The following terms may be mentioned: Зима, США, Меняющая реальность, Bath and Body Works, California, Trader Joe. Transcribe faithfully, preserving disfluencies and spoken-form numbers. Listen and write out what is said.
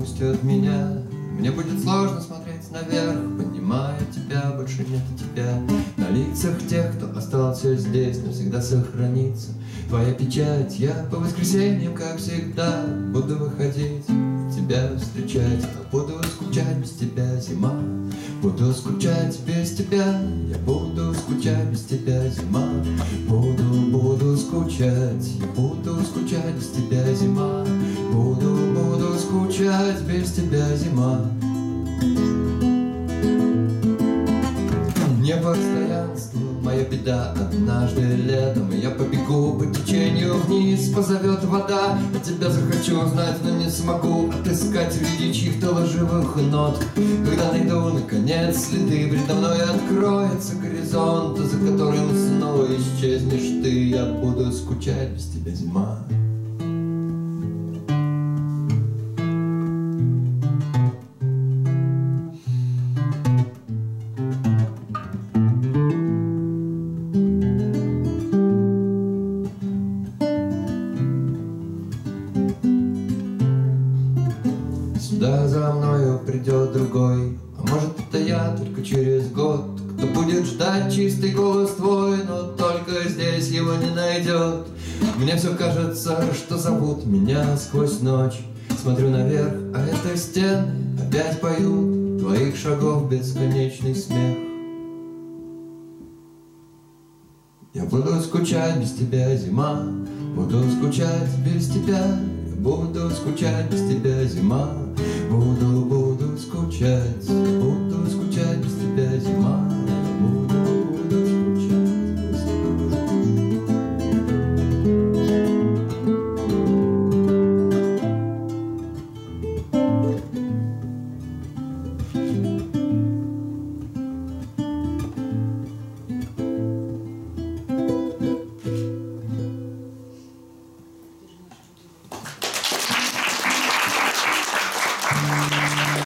отпустят меня. Мне будет сложно смотреть наверх, поднимая тебя, больше нет и тебя. На лицах тех, кто остался здесь, навсегда сохранится твоя печать. Я по воскресеньям, как всегда, буду выходить тебя встречать. Я буду скучать без тебя, зима. Буду скучать без тебя. Я буду скучать без тебя, зима. Буду, буду скучать. Я буду скучать без тебя, зима. Буду, буду скучать без тебя, зима. Непостоянство, моя беда. Однажды летом я побегу по течению вниз, позовет вода. Я тебя захочу знать, но не смогу отыскать среди чьих-то лживых нот. Когда найду, наконец, следы, предо мной откроется горизонт, за которым снова исчезнешь ты. Я буду скучать без тебя, зима. Сюда за мною придет другой, а может это я только через год, кто будет ждать чистый голос твой, но только здесь его не найдет. Мне все кажется, что зовут меня сквозь ночь. Смотрю наверх, а это стены опять поют твоих шагов бесконечный смех. Я буду скучать без тебя, зима. Буду скучать без тебя. Буду скучать без тебя, зима. Буду, буду скучать.